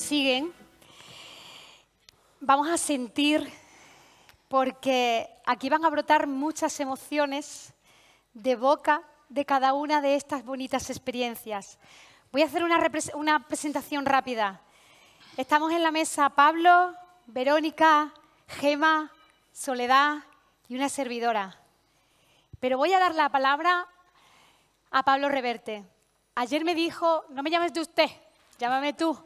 siguen, vamos a sentir, porque aquí van a brotar muchas emociones de boca de cada una de estas bonitas experiencias. Voy a hacer una presentación rápida. Estamos en la mesa Pablo, Verónica, Gema, Soledad y una servidora. Pero voy a dar la palabra a Pablo Reverte. Ayer me dijo, no me llames de usted, llámame tú.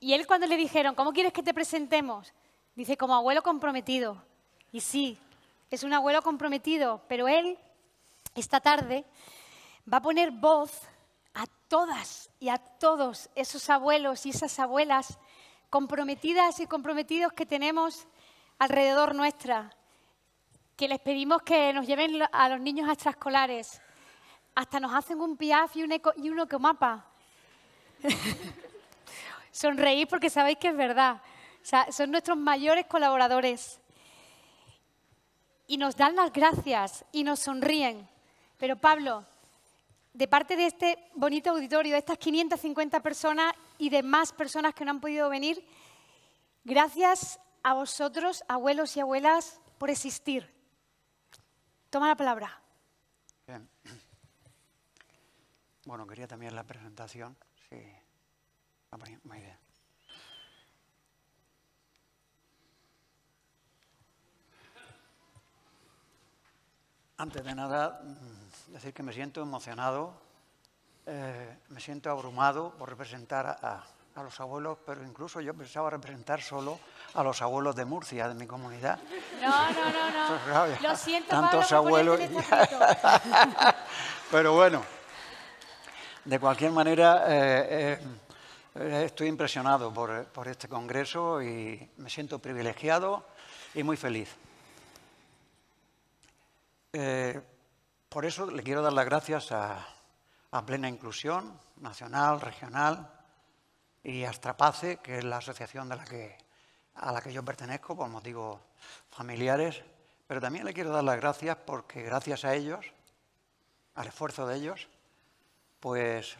Y él, cuando le dijeron, ¿cómo quieres que te presentemos? Dice, como abuelo comprometido. Y sí, es un abuelo comprometido, pero él, esta tarde, va a poner voz a todas y a todos esos abuelos y esas abuelas comprometidas y comprometidos que tenemos alrededor nuestra, que les pedimos que nos lleven a los niños a extraescolares. Hasta nos hacen un piaf y un ecomapa. Sonreír porque sabéis que es verdad. O sea, son nuestros mayores colaboradores. Y nos dan las gracias y nos sonríen. Pero Pablo, de parte de este bonito auditorio, de estas 550 personas y de más personas que no han podido venir, gracias a vosotros, abuelos y abuelas, por existir. Toma la palabra. Bien. Bueno, quería también la presentación. Sí. Muy bien. Antes de nada, decir que me siento emocionado, me siento abrumado por representar a los abuelos, pero incluso yo pensaba representar solo a los abuelos de Murcia, de mi comunidad. No. Lo siento, tantos Pablo, abuelos. Pero bueno, de cualquier manera, estoy impresionado por este congreso y me siento privilegiado y muy feliz. Por eso le quiero dar las gracias a Plena Inclusión, nacional, regional, y a Astrapace, que es la asociación a la que yo pertenezco por motivos familiares. Pero también le quiero dar las gracias porque gracias a ellos, al esfuerzo de ellos, pues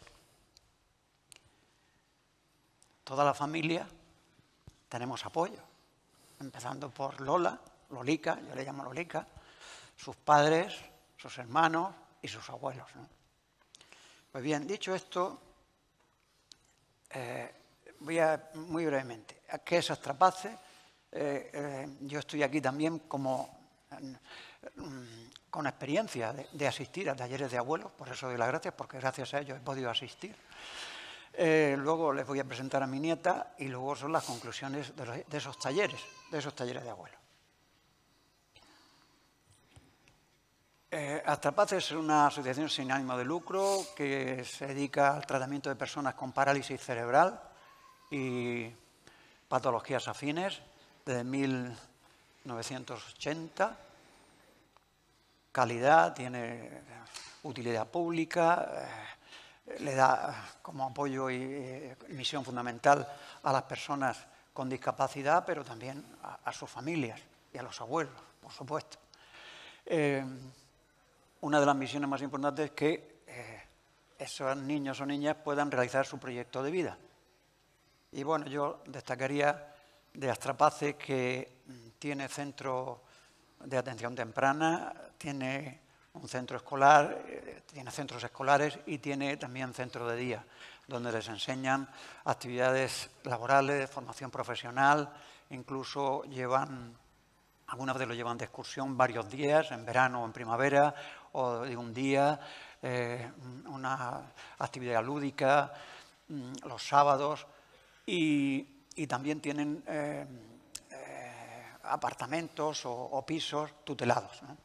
toda la familia tenemos apoyo. Empezando por Lola, Lolica, yo le llamo Lolica, sus padres, sus hermanos y sus abuelos, ¿no? Pues bien, dicho esto, muy brevemente, ¿qué es Astrapace? Yo estoy aquí también con experiencia de asistir a talleres de abuelos, por eso doy las gracias, porque gracias a ellos he podido asistir. Luego les voy a presentar a mi nieta y luego son las conclusiones de esos talleres de abuelos. Astrapace es una asociación sin ánimo de lucro que se dedica al tratamiento de personas con parálisis cerebral y patologías afines desde 1980. Calidad, tiene utilidad pública, le da como apoyo y misión fundamental a las personas con discapacidad, pero también a sus familias y a los abuelos, por supuesto. Una de las misiones más importantes es que esos niños o niñas puedan realizar su proyecto de vida. Y bueno, yo destacaría de Astrapace que tiene centro de atención temprana, tiene un centro escolar, tiene centros escolares y tiene también centro de día, donde les enseñan actividades laborales, formación profesional, incluso algunas veces lo llevan de excursión varios días, en verano o en primavera, o de un día, una actividad lúdica, los sábados, y también tienen apartamentos o pisos tutelados, ¿no?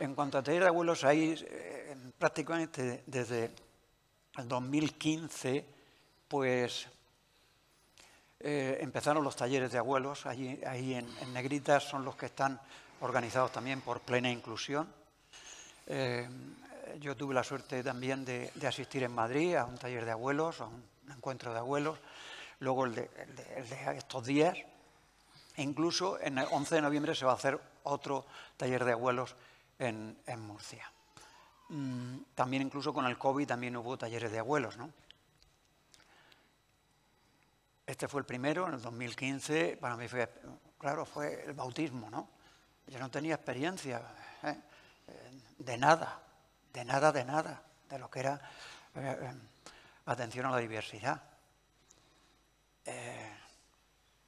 En cuanto a taller de abuelos, ahí prácticamente desde el 2015, pues empezaron los talleres de abuelos, ahí en Negritas son los que están organizados también por Plena Inclusión. Yo tuve la suerte también de asistir en Madrid a un taller de abuelos, a un encuentro de abuelos, luego el de estos días. E incluso en el 11 de noviembre se va a hacer otro taller de abuelos en Murcia. También incluso con el COVID también hubo talleres de abuelos, ¿no? Este fue el primero, en el 2015, para mí fue, claro, fue el bautismo, ¿no? Yo no tenía experiencia de nada, de lo que era atención a la diversidad.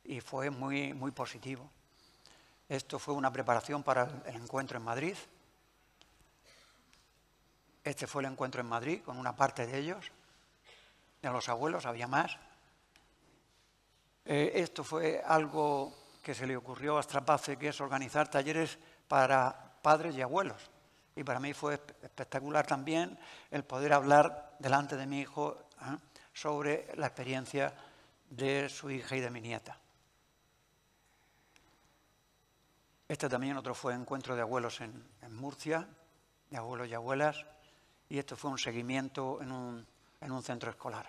Y fue muy positivo. Esto fue una preparación para el encuentro en Madrid. Este fue el encuentro en Madrid con una parte de ellos, de los abuelos, había más. Esto fue algo que se le ocurrió a Astrapace, que es organizar talleres para padres y abuelos. Y para mí fue espectacular también el poder hablar delante de mi hijo sobre la experiencia de su hija y de mi nieta. Este también otro fue encuentro de abuelos en Murcia, de abuelos y abuelas, y esto fue un seguimiento en un centro escolar.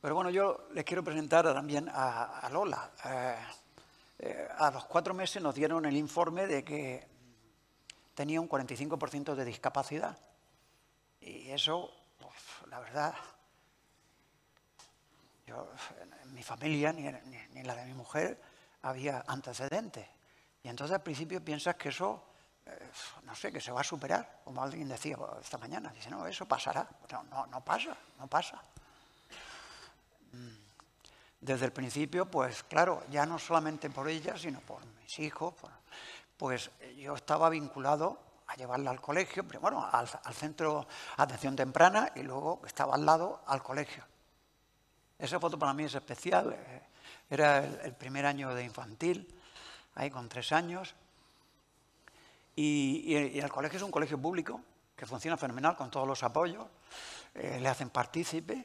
Pero bueno, yo les quiero presentar también a Lola. A los 4 meses nos dieron el informe de que tenía un 45% de discapacidad. Y eso, pues, la verdad, yo, en mi familia ni en la de mi mujer había antecedentes. Y entonces al principio piensas que eso, no sé, que se va a superar. Como alguien decía esta mañana, dice, no, eso pasará. No pasa. Desde el principio, pues claro, ya no solamente por ella, sino por mis hijos, pues yo estaba vinculado a llevarla al colegio, primero al centro Atención Temprana y luego estaba al lado al colegio. Esa foto para mí es especial, era el primer año de infantil, ahí con 3 años, y el colegio es un colegio público que funciona fenomenal con todos los apoyos, le hacen partícipe.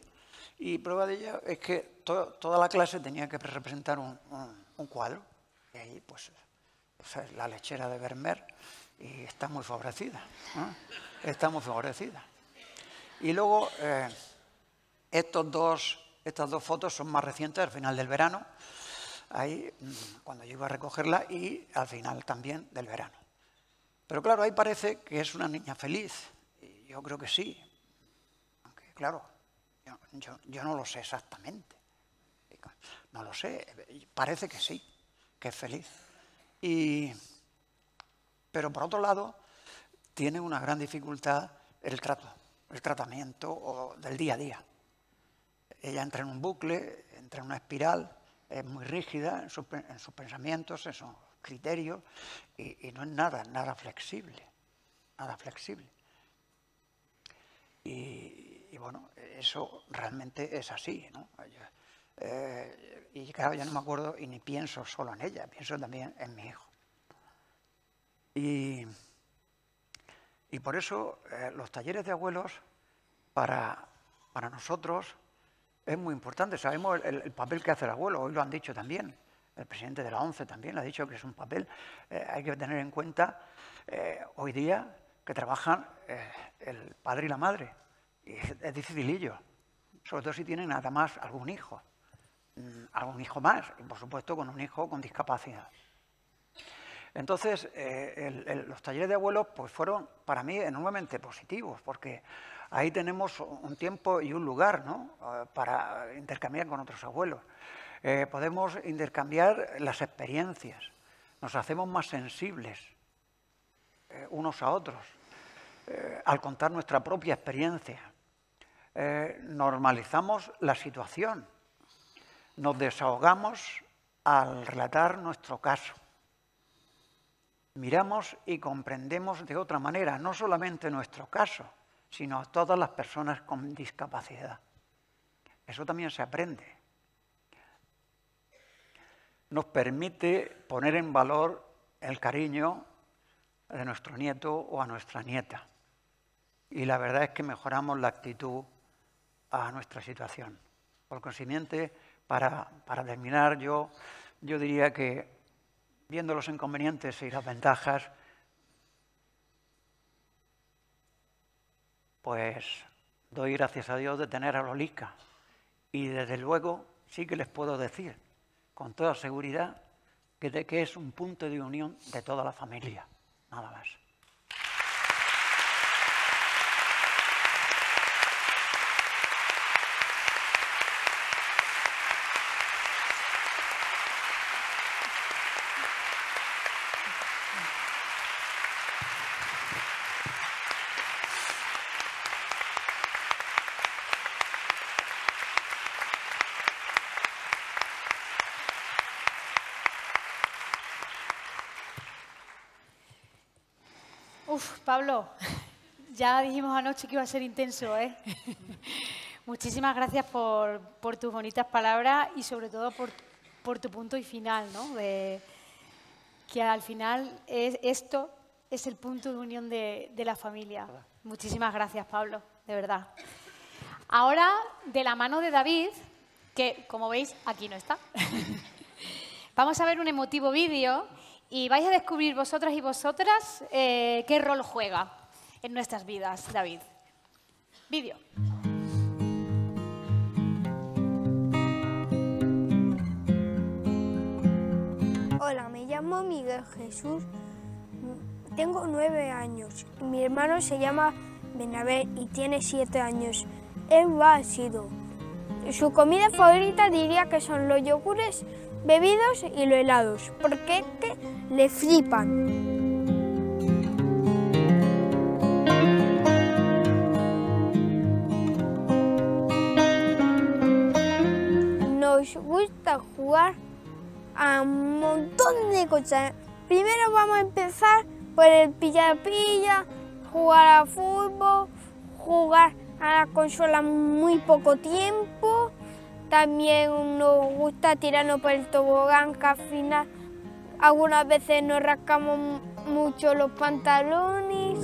Y prueba de ello es que toda la clase tenía que representar un cuadro. Y ahí, pues, esa es la lechera de Vermeer y está muy favorecida, ¿no? Está muy favorecida. Y luego, estas dos fotos son más recientes, al final del verano, ahí, cuando yo iba a recogerla, y al final también del verano. Pero claro, ahí parece que es una niña feliz. Y yo creo que sí. Aunque, claro, yo no lo sé exactamente, no lo sé, parece que sí, que es feliz. Pero por otro lado, tiene una gran dificultad el tratamiento del día a día. Ella entra en un bucle, entra en una espiral, es muy rígida en sus pensamientos, en sus criterios, y no es nada flexible, nada flexible. Y bueno, eso realmente es así, ¿no? Y claro, yo no me acuerdo y ni pienso solo en ella, pienso también en mi hijo. Y por eso los talleres de abuelos para nosotros es muy importante. Sabemos el papel que hace el abuelo, hoy lo han dicho también, el presidente de la ONCE también lo ha dicho que es un papel. Hay que tener en cuenta hoy día que trabajan el padre y la madre. Y es dificilillo, sobre todo si tienen nada más algún hijo más, y por supuesto con un hijo con discapacidad. Entonces, los talleres de abuelos pues fueron para mí enormemente positivos, porque ahí tenemos un tiempo y un lugar, ¿no?, para intercambiar con otros abuelos. Podemos intercambiar las experiencias, nos hacemos más sensibles unos a otros. Al contar nuestra propia experiencia, normalizamos la situación, nos desahogamos al relatar nuestro caso, miramos y comprendemos de otra manera, no solamente nuestro caso, sino a todas las personas con discapacidad. Eso también se aprende. Nos permite poner en valor el cariño de nuestro nieto o a nuestra nieta. Y la verdad es que mejoramos la actitud a nuestra situación. Por consiguiente, para terminar, yo diría que, viendo los inconvenientes y las ventajas, pues doy gracias a Dios de tener a Lolica. Y desde luego sí que les puedo decir, con toda seguridad, que es un punto de unión de toda la familia. Nada más. Uf, Pablo, ya dijimos anoche que iba a ser intenso, ¿eh? Muchísimas gracias por tus bonitas palabras y sobre todo por tu punto y final, ¿no? Que al final esto es el punto de unión de la familia. Muchísimas gracias, Pablo, de verdad. Ahora, de la mano de David, que como veis aquí no está, vamos a ver un emotivo vídeo y vais a descubrir vosotros y vosotras qué rol juega en nuestras vidas, David. Vídeo. Hola, me llamo Miguel Jesús, tengo 9 años. Mi hermano se llama Benavent y tiene 7 años. Él va a Asido. Su comida favorita diría que son los yogures bebidos y los helados, porque es que le flipan. Nos gusta jugar a un montón de cosas. Primero vamos a empezar por el pilla-pilla, jugar a fútbol, jugar a la consola muy poco tiempo. También nos gusta tirarnos por el tobogán, que al final algunas veces nos rascamos mucho los pantalones.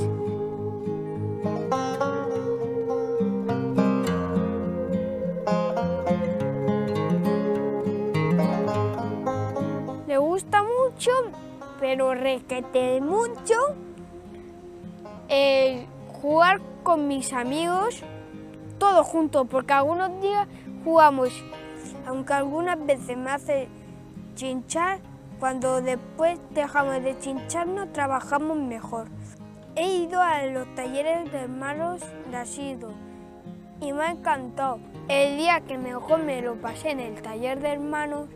Le gusta mucho, pero requete mucho, jugar con mis amigos todos juntos, porque algunos días jugamos, aunque algunas veces me hace chinchar. Cuando después dejamos de chincharnos, trabajamos mejor. He ido a los talleres de hermanos de Asido y me ha encantado. El día que mejor me lo pasé en el taller de hermanos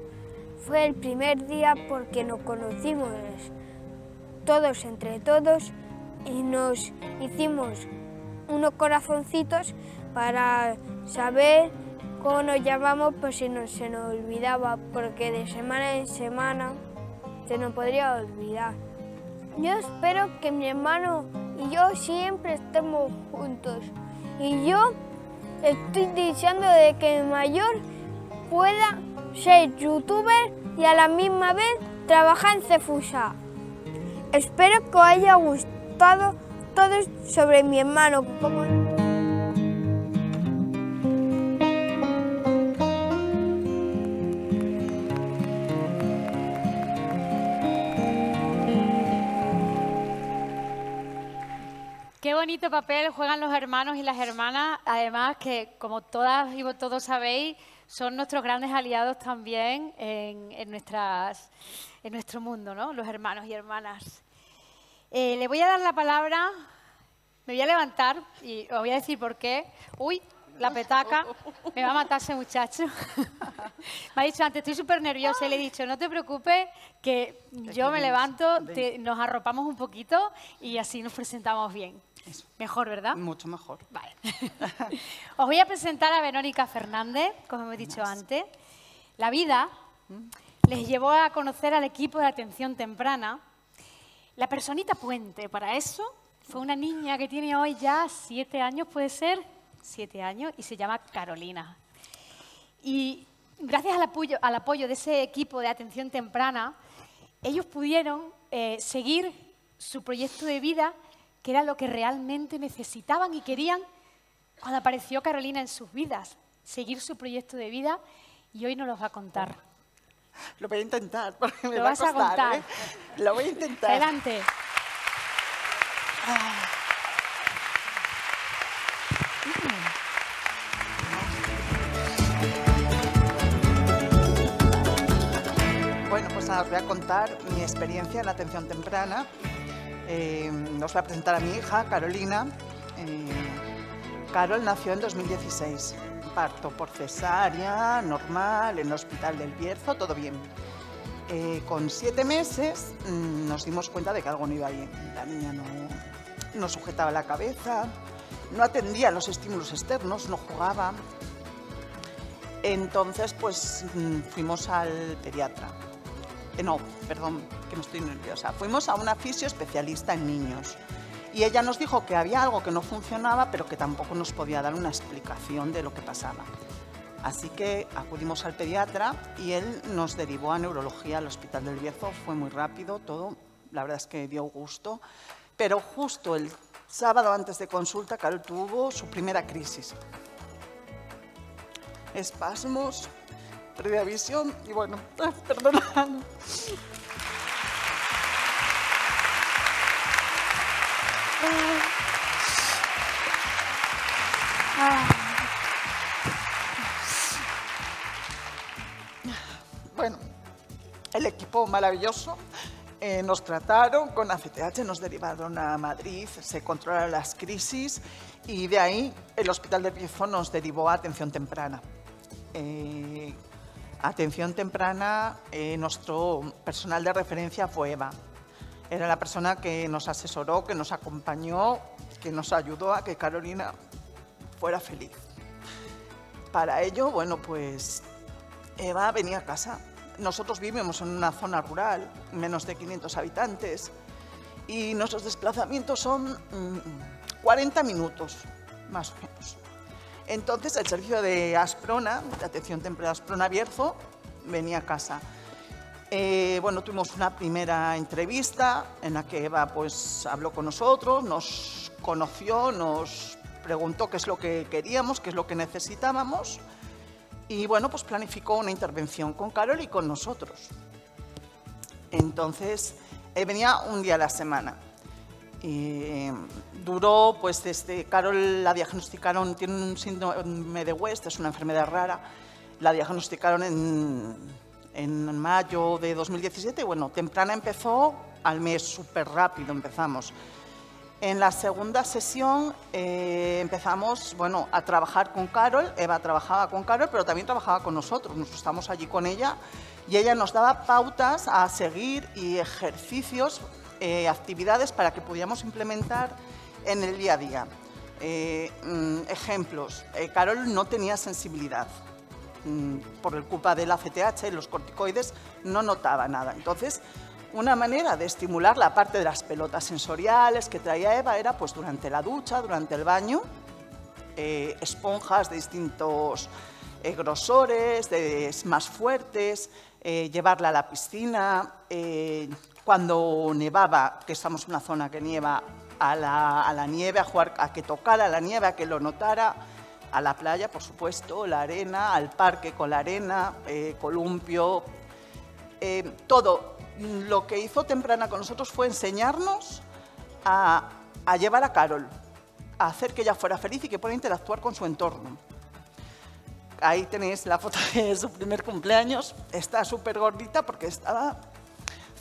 fue el primer día, porque nos conocimos todos entre todos y nos hicimos unos corazoncitos para saber cómo nos llamamos, por si se nos olvidaba, porque de semana en semana se nos podría olvidar. Yo espero que mi hermano y yo siempre estemos juntos, y yo estoy deseando de que el mayor pueda ser youtuber y a la misma vez trabajar en Cefusa. Espero que os haya gustado todo sobre mi hermano. Qué bonito papel juegan los hermanos y las hermanas, además que, como todas y todos sabéis, son nuestros grandes aliados también en nuestro mundo, ¿no? Los hermanos y hermanas. Le voy a dar la palabra, me voy a levantar y os voy a decir por qué. Uy, la petaca, me va a matar ese muchacho. Me ha dicho antes, estoy súper nerviosa, y le he dicho, no te preocupes, que yo me levanto, nos arropamos un poquito y así nos presentamos bien. Eso. Mejor, ¿verdad? Mucho mejor. Vale. Os voy a presentar a Verónica Fernández, como hemos dicho antes. La vida les llevó a conocer al equipo de Atención Temprana. La personita puente para eso fue una niña que tiene hoy ya 7 años, puede ser, 7 años, y se llama Carolina. Y gracias al apoyo de ese equipo de Atención Temprana, ellos pudieron seguir su proyecto de vida, que era lo que realmente necesitaban y querían cuando apareció Carolina en sus vidas. Seguir su proyecto de vida, y hoy nos los va a contar. Lo voy a intentar, porque me va a costar. Lo vas a contar. Lo voy a intentar. Adelante. Bueno, pues nada, os voy a contar mi experiencia en la Atención Temprana. Os voy a presentar a mi hija, Carolina. Carol nació en 2016. Parto por cesárea, normal, en el Hospital del Bierzo, todo bien. Con 7 meses nos dimos cuenta de que algo no iba bien. La niña no sujetaba la cabeza, no atendía los estímulos externos, no jugaba. Entonces, pues fuimos al pediatra. No, perdón, que me estoy nerviosa. Fuimos a una fisioespecialista en niños. y ella nos dijo que había algo que no funcionaba, pero que tampoco nos podía dar una explicación de lo que pasaba. Así que acudimos al pediatra y él nos derivó a neurología al Hospital del Bierzo. Fue muy rápido todo, la verdad es que dio gusto. Pero justo el sábado antes de consulta, Carol tuvo su primera crisis. Espasmos, pérdida de visión y bueno, perdonad. Bueno, el equipo maravilloso, nos trataron con ACTH, nos derivaron a Madrid, se controlaron las crisis y de ahí el Hospital del Bierzo nos derivó a Atención Temprana. Atención Temprana, nuestro personal de referencia fue Eva. Era la persona que nos asesoró, que nos acompañó, que nos ayudó a que Carolina fuera feliz. Para ello, bueno, pues Eva venía a casa. Nosotros vivimos en una zona rural, menos de 500 habitantes, y nuestros desplazamientos son 40 minutos, más o menos. Entonces, el servicio de ASPRONA, de Atención Temprana ASPRONA Bierzo, venía a casa. Bueno, tuvimos una primera entrevista en la que Eva pues, habló con nosotros, nos conoció, nos preguntó qué es lo que queríamos, qué es lo que necesitábamos y bueno, pues planificó una intervención con Carol y con nosotros. Entonces, venía un día a la semana. Duró, pues desde Carol la diagnosticaron, tiene un síndrome de West, es una enfermedad rara, la diagnosticaron en mayo de 2017, bueno, Temprana empezó al mes, súper rápido empezamos. En la segunda sesión empezamos, bueno, a trabajar con Carol. Eva trabajaba con Carol, pero también trabajaba con nosotros. Nosotros estábamos allí con ella y ella nos daba pautas a seguir y ejercicios, actividades para que pudiéramos implementar en el día a día. Ejemplos, Carol no tenía sensibilidad. Por culpa del ACTH y los corticoides, no notaba nada. Entonces, una manera de estimular la parte de las pelotas sensoriales que traía Eva era pues, durante la ducha, durante el baño, esponjas de distintos grosores, más fuertes, llevarla a la piscina, cuando nevaba, que estamos en una zona que nieva, a la nieve, a jugar, a que tocara la nieve, a que lo notara, a la playa, por supuesto, la arena, al parque con la arena, columpio, todo. Lo que hizo Temprana con nosotros fue enseñarnos a llevar a Carol, a hacer que ella fuera feliz y que pueda interactuar con su entorno. Ahí tenéis la foto de su primer cumpleaños. Está súper gordita porque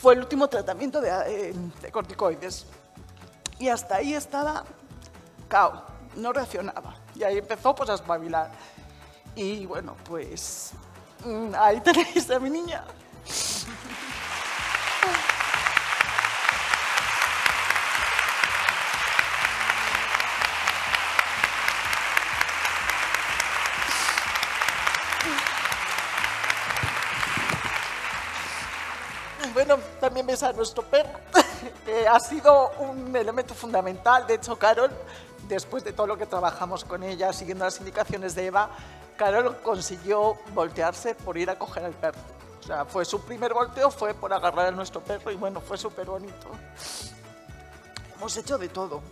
fue el último tratamiento de corticoides. Y hasta ahí estaba cao, no reaccionaba. Y ahí empezó pues, a espabilar. Y bueno, pues ahí tenéis a mi niña. Bueno, también ves a nuestro perro, que ha sido un elemento fundamental. De hecho, Carol, después de todo lo que trabajamos con ella, siguiendo las indicaciones de Eva, Carol consiguió voltearse por ir a coger al perro. O sea, fue su primer volteo, fue por agarrar a nuestro perro y bueno, fue súper bonito. Hemos hecho de todo,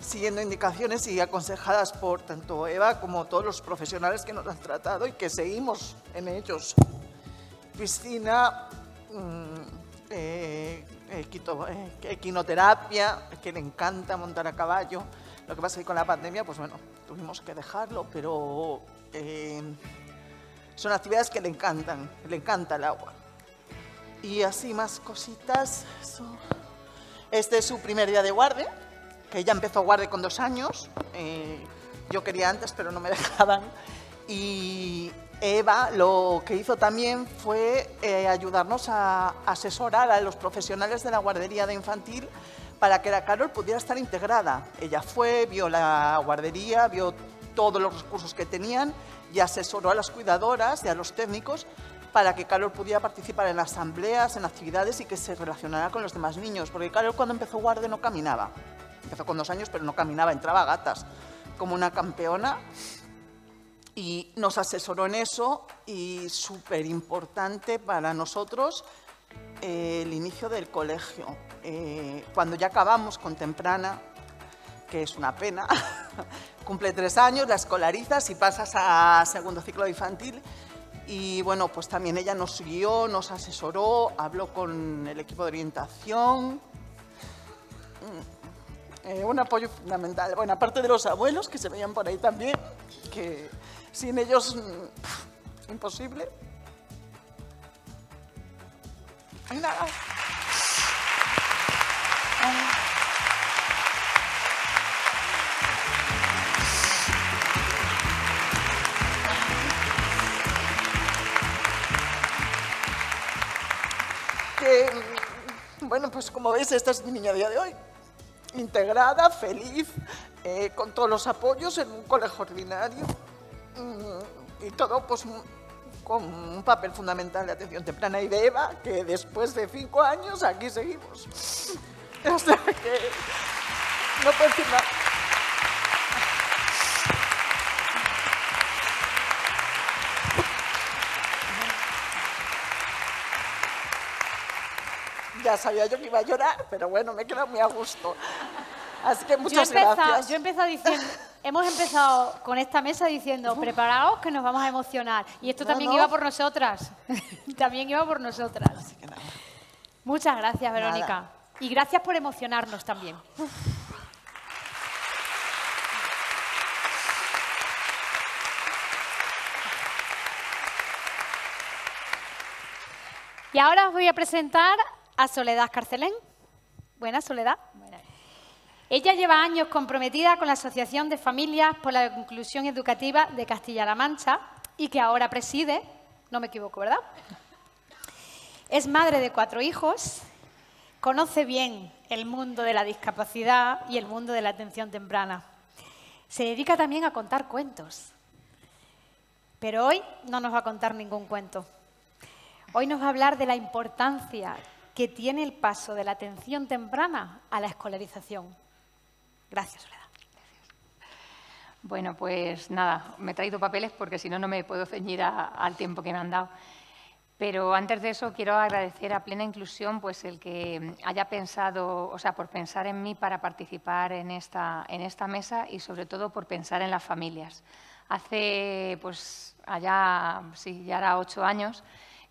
siguiendo indicaciones y aconsejadas por tanto Eva como todos los profesionales que nos han tratado y que seguimos en ellos. Piscina, equinoterapia, que le encanta montar a caballo. Lo que pasa es que con la pandemia, pues bueno, tuvimos que dejarlo, pero son actividades que le encantan, le encanta el agua. Y así más cositas. Este es su primer día de guardia, que ella empezó guardia con 2 años. Yo quería antes, pero no me dejaban. Y Eva lo que hizo también fue ayudarnos a asesorar a los profesionales de la guardería de infantil para que la Carol pudiera estar integrada. Ella fue, vio la guardería, vio todos los recursos que tenían y asesoró a las cuidadoras y a los técnicos para que Carol pudiera participar en asambleas, en actividades y que se relacionara con los demás niños. Porque Carol cuando empezó guardia no caminaba. empezó con 2 años, pero no caminaba, entraba a gatas, como una campeona. Y nos asesoró en eso y súper importante para nosotros el inicio del colegio. Cuando ya acabamos con Temprana, que es una pena, cumple 3 años, la escolarizas y pasas a segundo ciclo infantil. Y bueno, pues también ella nos guió, nos asesoró, habló con el equipo de orientación. Un apoyo fundamental. Bueno, aparte de los abuelos que se veían por ahí también, que sin ellos imposible. Nada. Bueno, pues como veis, esta es mi niña a día de hoy. Integrada, feliz, con todos los apoyos en un colegio ordinario y todo pues con un papel fundamental de Atención Temprana y de Eva, que después de 5 años aquí seguimos. O sea que no puedo decir nada. Ya sabía yo que iba a llorar, pero bueno, me he quedado muy a gusto. Así que muchas gracias. Yo he empezado diciendo, hemos empezado con esta mesa diciendo, preparaos que nos vamos a emocionar. Y esto también iba por nosotras. También iba por nosotras. Así que nada. Muchas gracias, Verónica. Nada. Y gracias por emocionarnos también. Y ahora os voy a presentar a Soledad Carcelén. Buenas, Soledad. Buenas. Ella lleva años comprometida con la Asociación de Familias por la Inclusión Educativa de Castilla-La Mancha y que ahora preside, no me equivoco, ¿verdad? Es madre de 4 hijos, conoce bien el mundo de la discapacidad y el mundo de la atención temprana. Se dedica también a contar cuentos, pero hoy no nos va a contar ningún cuento. Hoy nos va a hablar de la importancia que tiene el paso de la atención temprana a la escolarización. Gracias, Soledad. Bueno, pues nada, me he traído papeles porque si no, no me puedo ceñir al tiempo que me han dado. Pero antes de eso, quiero agradecer a Plena Inclusión pues, el que haya pensado, o sea, por pensar en mí para participar en esta mesa y, sobre todo, por pensar en las familias. Hace, pues, allá, sí, ya era 8 años,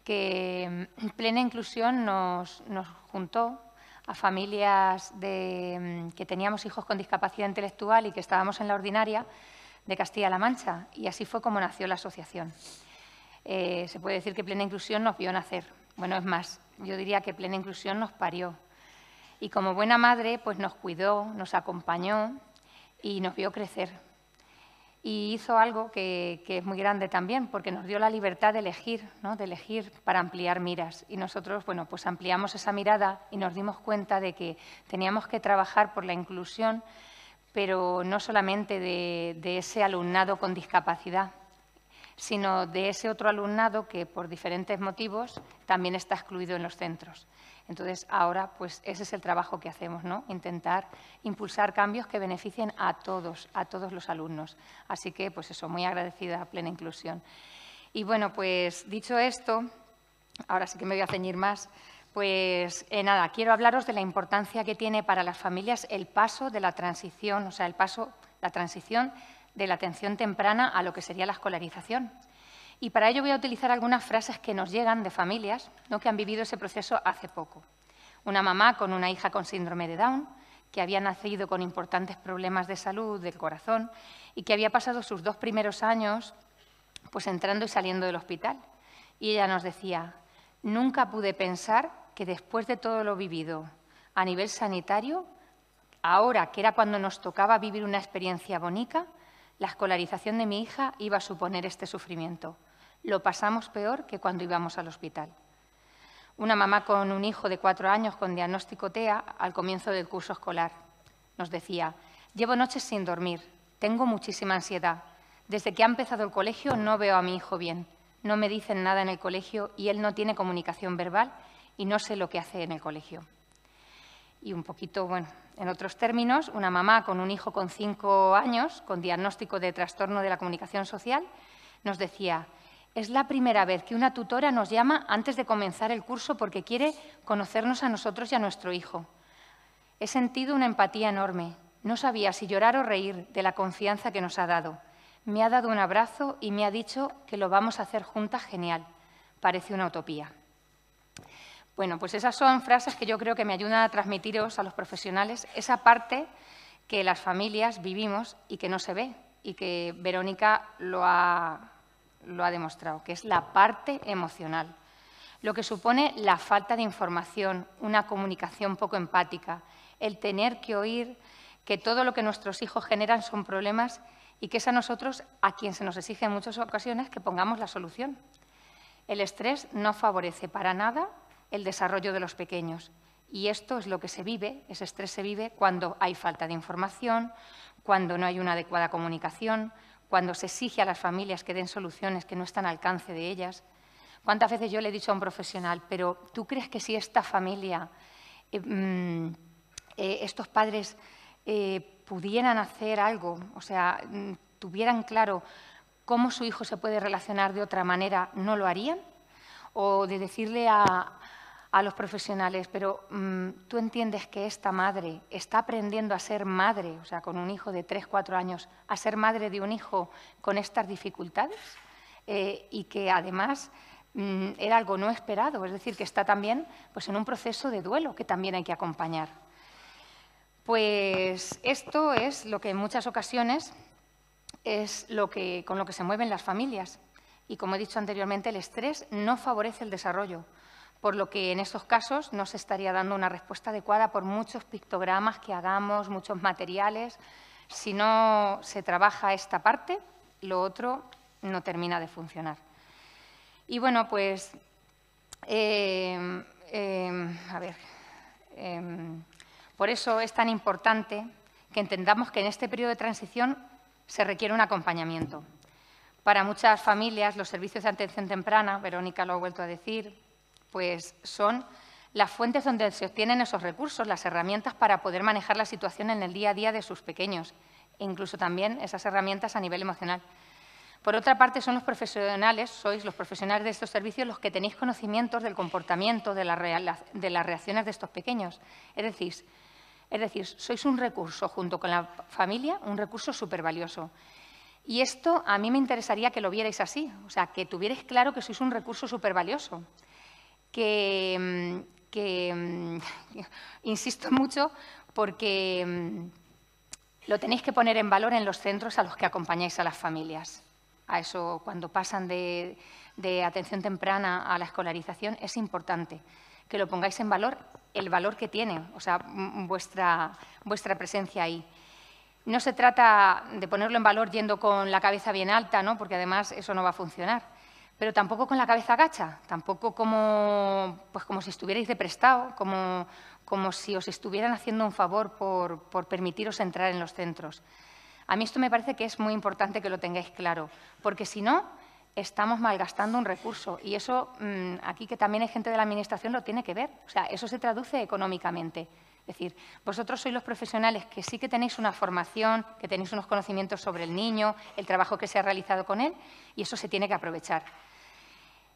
que Plena Inclusión nos juntó a familias que teníamos hijos con discapacidad intelectual y que estábamos en la ordinaria de Castilla-La Mancha. Y así fue como nació la asociación. Se puede decir que Plena Inclusión nos vio nacer. Bueno, es más, yo diría que Plena Inclusión nos parió. Y como buena madre, pues nos cuidó, nos acompañó y nos vio crecer. Y hizo algo que es muy grande también, porque nos dio la libertad de elegir, ¿no? De elegir para ampliar miras. Y nosotros, bueno, pues ampliamos esa mirada y nos dimos cuenta de que teníamos que trabajar por la inclusión, pero no solamente de ese alumnado con discapacidad, sino de ese otro alumnado que, por diferentes motivos, también está excluido en los centros. Entonces, ahora, pues ese es el trabajo que hacemos, ¿no? Intentar impulsar cambios que beneficien a todos los alumnos. Así que, pues eso, muy agradecida a Plena Inclusión. Y bueno, pues dicho esto, ahora sí que me voy a ceñir más, pues nada, quiero hablaros de la importancia que tiene para las familias el paso de la transición, o sea, la transición de la atención temprana a lo que sería la escolarización. Y para ello voy a utilizar algunas frases que nos llegan de familias, ¿no? Que han vivido ese proceso hace poco. Una mamá con una hija con síndrome de Down, que había nacido con importantes problemas de salud del corazón y que había pasado sus 2 primeros años pues, entrando y saliendo del hospital. Y ella nos decía, nunca pude pensar que después de todo lo vivido a nivel sanitario, ahora que era cuando nos tocaba vivir una experiencia bonita, la escolarización de mi hija iba a suponer este sufrimiento. Lo pasamos peor que cuando íbamos al hospital. Una mamá con un hijo de 4 años con diagnóstico TEA al comienzo del curso escolar. Nos decía, llevo noches sin dormir, tengo muchísima ansiedad. Desde que ha empezado el colegio no veo a mi hijo bien. No me dicen nada en el colegio y él no tiene comunicación verbal y no sé lo que hace en el colegio. y un poquito, bueno, en otros términos, una mamá con un hijo con 5 años, con diagnóstico de trastorno de la comunicación social, nos decía: es la primera vez que una tutora nos llama antes de comenzar el curso porque quiere conocernos a nosotros y a nuestro hijo. He sentido una empatía enorme. No sabía si llorar o reír de la confianza que nos ha dado. Me ha dado un abrazo y me ha dicho que lo vamos a hacer juntas genial. Parece una utopía. Bueno, pues esas son frases que yo creo que me ayudan a transmitiros a los profesionales esa parte que las familias vivimos y que no se ve, y que Verónica lo ha demostrado, que es la parte emocional. Lo que supone la falta de información, una comunicación poco empática, el tener que oír que todo lo que nuestros hijos generan son problemas y que es a nosotros a quien se nos exige en muchas ocasiones que pongamos la solución. El estrés no favorece para nada el desarrollo de los pequeños y esto es lo que se vive, ese estrés se vive cuando hay falta de información, cuando no hay una adecuada comunicación, cuando se exige a las familias que den soluciones que no están al alcance de ellas. ¿Cuántas veces yo le he dicho a un profesional, pero tú crees que si esta familia, estos padres pudieran hacer algo, o sea, tuvieran claro cómo su hijo se puede relacionar de otra manera, no lo harían? O de decirle a los profesionales, pero tú entiendes que esta madre está aprendiendo a ser madre, o sea, con un hijo de 3 o 4 años, a ser madre de un hijo con estas dificultades y que además era algo no esperado, es decir, que está también pues, en un proceso de duelo que también hay que acompañar. Pues esto es lo que en muchas ocasiones es lo que, con lo que se mueven las familias y, como he dicho anteriormente, el estrés no favorece el desarrollo. Por lo que en estos casos no se estaría dando una respuesta adecuada por muchos pictogramas que hagamos, muchos materiales. Si no se trabaja esta parte, lo otro no termina de funcionar. Y bueno, pues, por eso es tan importante que entendamos que en este periodo de transición se requiere un acompañamiento. Para muchas familias, los servicios de atención temprana, Verónica lo ha vuelto a decir, pues son las fuentes donde se obtienen esos recursos, las herramientas para poder manejar la situación en el día a día de sus pequeños, e incluso también esas herramientas a nivel emocional. Por otra parte, son los profesionales, sois los profesionales de estos servicios los que tenéis conocimientos del comportamiento, de las reacciones de estos pequeños. Es decir, sois un recurso junto con la familia, un recurso súper valioso. Y esto a mí me interesaría que lo vierais así, o sea, que tuvierais claro que sois un recurso súper valioso. Que insisto mucho porque lo tenéis que poner en valor en los centros a los que acompañáis a las familias. A eso, cuando pasan de atención temprana a la escolarización, es importante que lo pongáis en valor, el valor que tiene, o sea, vuestra presencia ahí. No se trata de ponerlo en valor yendo con la cabeza bien alta, ¿no? Porque además eso no va a funcionar. Pero tampoco con la cabeza gacha, tampoco como si estuvierais de prestado, como si os estuvieran haciendo un favor por permitiros entrar en los centros. A mí esto me parece que es muy importante que lo tengáis claro, porque si no, estamos malgastando un recurso. Y eso, aquí que también hay gente de la Administración, lo tiene que ver. O sea, eso se traduce económicamente. Es decir, vosotros sois los profesionales que sí que tenéis una formación, que tenéis unos conocimientos sobre el niño, el trabajo que se ha realizado con él, y eso se tiene que aprovechar.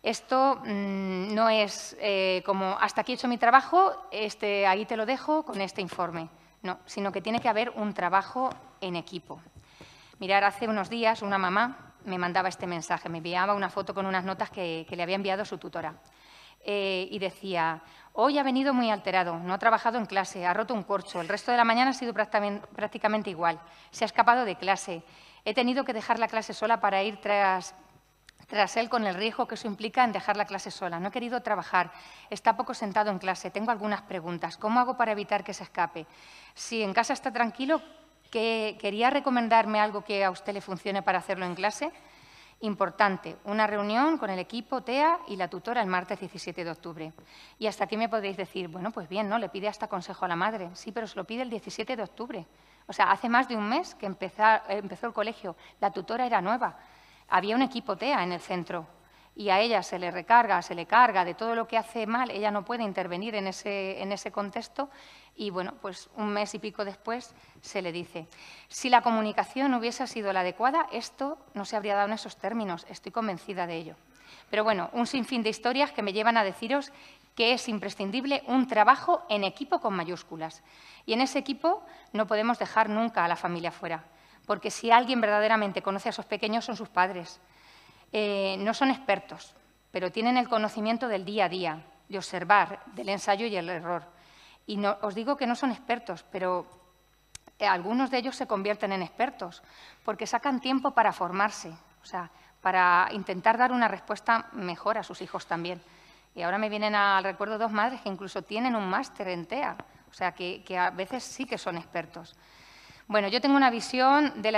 Esto no es como hasta aquí he hecho mi trabajo, ahí te lo dejo con este informe. No, sino que tiene que haber un trabajo en equipo. Mirad, hace unos días una mamá me mandaba este mensaje, me enviaba una foto con unas notas que le había enviado su tutora. Y decía, hoy ha venido muy alterado, no ha trabajado en clase, ha roto un corcho, el resto de la mañana ha sido prácticamente igual, se ha escapado de clase, he tenido que dejar la clase sola para ir tras él con el riesgo que eso implica en dejar la clase sola, no he querido trabajar, está poco sentado en clase, tengo algunas preguntas, ¿cómo hago para evitar que se escape? Si en casa está tranquilo, ¿quería recomendarme algo que a usted le funcione para hacerlo en clase? Importante, una reunión con el equipo TEA y la tutora el martes 17 de octubre. Y hasta aquí me podéis decir, bueno, pues bien, ¿no? Le pide hasta consejo a la madre. Sí, pero se lo pide el 17 de octubre. O sea, hace más de un mes que empezó el colegio. La tutora era nueva. Había un equipo TEA en el centro. y a ella se le recarga, se le carga de todo lo que hace mal, ella no puede intervenir en ese contexto y, bueno, pues un mes y pico después se le dice. Si la comunicación hubiese sido la adecuada, esto no se habría dado en esos términos, estoy convencida de ello. Pero, bueno, un sinfín de historias que me llevan a deciros que es imprescindible un trabajo en equipo con mayúsculas. Y en ese equipo no podemos dejar nunca a la familia fuera, porque si alguien verdaderamente conoce a esos pequeños son sus padres. No son expertos, pero tienen el conocimiento del día a día, de observar, del ensayo y el error. Y no, os digo que no son expertos, pero algunos de ellos se convierten en expertos, porque sacan tiempo para formarse, o sea, para intentar dar una respuesta mejor a sus hijos también. Y ahora me vienen al recuerdo dos madres que incluso tienen un máster en TEA, o sea, que a veces sí que son expertos. Bueno, yo tengo una visión de la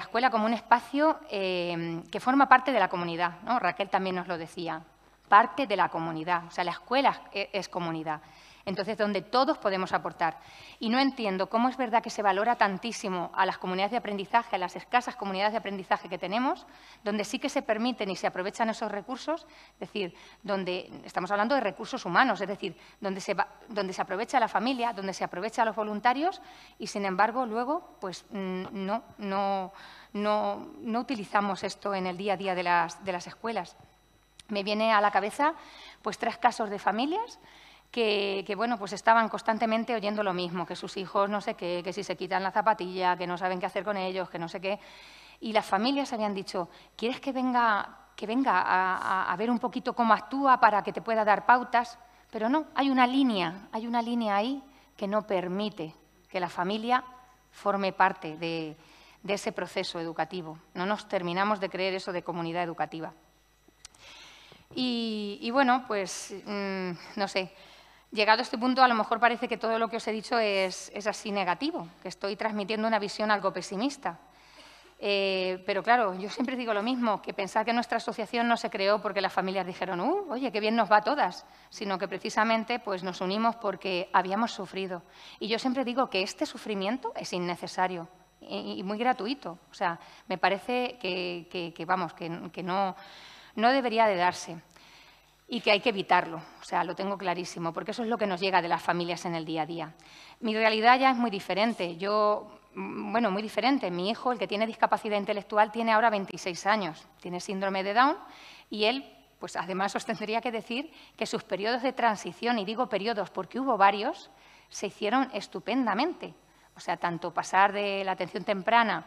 escuela como un espacio que forma parte de la comunidad, ¿no? Raquel también nos lo decía, parte de la comunidad, o sea, la escuela es comunidad, entonces donde todos podemos aportar. Y no entiendo cómo es verdad que se valora tantísimo a las comunidades de aprendizaje, a las escasas comunidades de aprendizaje que tenemos, donde sí que se permiten y se aprovechan esos recursos, es decir, donde estamos hablando de recursos humanos, es decir, donde se aprovecha a la familia, donde se aprovecha a los voluntarios y, sin embargo, luego pues no utilizamos esto en el día a día de las escuelas. Me viene a la cabeza pues tres casos de familias que bueno, pues estaban constantemente oyendo lo mismo, que sus hijos no sé qué, que si se quitan la zapatilla, que no saben qué hacer con ellos, que no sé qué. Y las familias habían dicho, ¿quieres que venga a ver un poquito cómo actúa para que te pueda dar pautas? Pero no, hay una línea ahí que no permite que la familia forme parte de ese proceso educativo. No nos terminamos de creer eso de comunidad educativa. Y bueno, pues no sé. Llegado a este punto, a lo mejor parece que todo lo que os he dicho es así negativo, que estoy transmitiendo una visión algo pesimista. Pero claro, yo siempre digo lo mismo, que pensar que nuestra asociación no se creó porque las familias dijeron, oye, qué bien nos va a todas, sino que precisamente pues, nos unimos porque habíamos sufrido. Y yo siempre digo que este sufrimiento es innecesario y muy gratuito. O sea, me parece que no debería de darse. Y que hay que evitarlo, o sea, lo tengo clarísimo, porque eso es lo que nos llega de las familias en el día a día. Mi realidad ya es muy diferente. Muy diferente. Mi hijo, el que tiene discapacidad intelectual, tiene ahora 26 años, tiene síndrome de Down y él, pues además os tendría que decir que sus periodos de transición, y digo periodos porque hubo varios, se hicieron estupendamente. O sea, tanto pasar de la atención temprana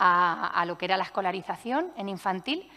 a lo que era la escolarización en infantil,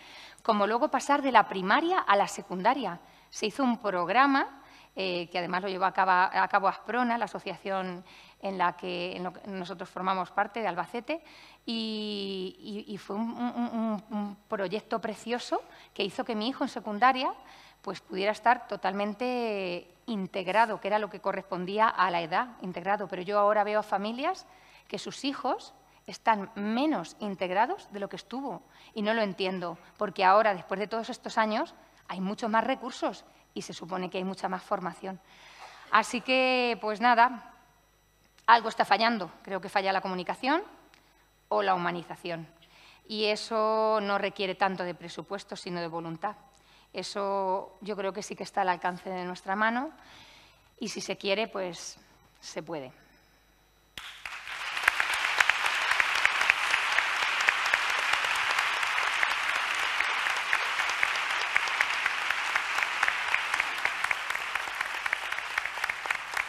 como luego pasar de la primaria a la secundaria. Se hizo un programa que además lo llevó a cabo ASPRONA, la asociación en la que nosotros formamos parte de Albacete, y fue un proyecto precioso que hizo que mi hijo en secundaria pues, pudiera estar totalmente integrado, que era lo que correspondía a la edad, integrado. Pero yo ahora veo a familias que sus hijos están menos integrados de lo que estuvo. Y no lo entiendo, porque ahora, después de todos estos años, hay muchos más recursos y se supone que hay mucha más formación. Así que, pues nada, algo está fallando. Creo que falla la comunicación o la humanización. Y eso no requiere tanto de presupuesto, sino de voluntad. Eso yo creo que sí que está al alcance de nuestra mano y si se quiere, pues se puede.